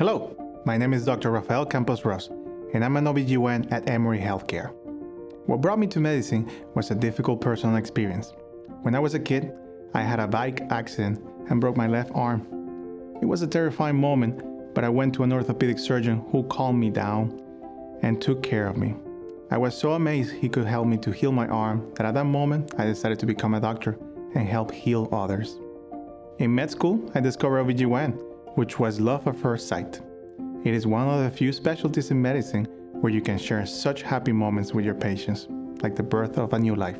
Hello, my name is Dr. Rafael Campos Ros, and I'm an OBGYN at Emory Healthcare. What brought me to medicine was a difficult personal experience. When I was a kid, I had a bike accident and broke my left arm. It was a terrifying moment, but I went to an orthopedic surgeon who calmed me down and took care of me. I was so amazed he could help me to heal my arm that at that moment, I decided to become a doctor and help heal others. In med school, I discovered OBGYN, which was love at first sight. It is one of the few specialties in medicine where you can share such happy moments with your patients, like the birth of a new life.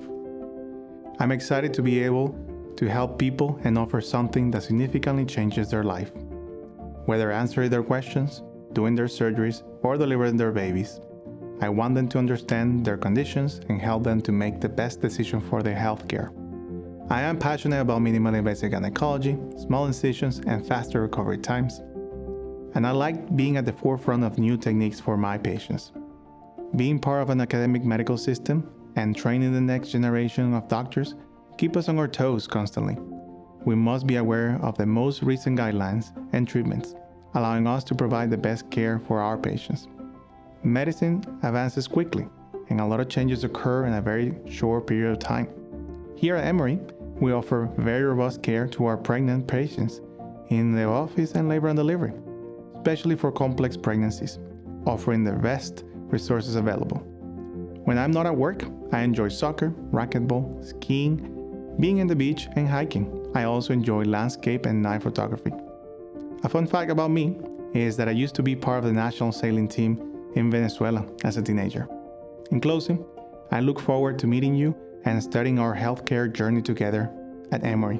I'm excited to be able to help people and offer something that significantly changes their life, whether answering their questions, doing their surgeries, or delivering their babies. I want them to understand their conditions and help them to make the best decision for their healthcare. I am passionate about minimally invasive gynecology, small incisions, and faster recovery times. And I like being at the forefront of new techniques for my patients. Being part of an academic medical system and training the next generation of doctors keep us on our toes constantly. We must be aware of the most recent guidelines and treatments, allowing us to provide the best care for our patients. Medicine advances quickly, and a lot of changes occur in a very short period of time. Here at Emory, we offer very robust care to our pregnant patients in the office and labor and delivery, especially for complex pregnancies, offering the best resources available. When I'm not at work, I enjoy soccer, racquetball, skiing, being on the beach, and hiking. I also enjoy landscape and night photography. A fun fact about me is that I used to be part of the national sailing team in Venezuela as a teenager. In closing, I look forward to meeting you and starting our healthcare journey together at Emory.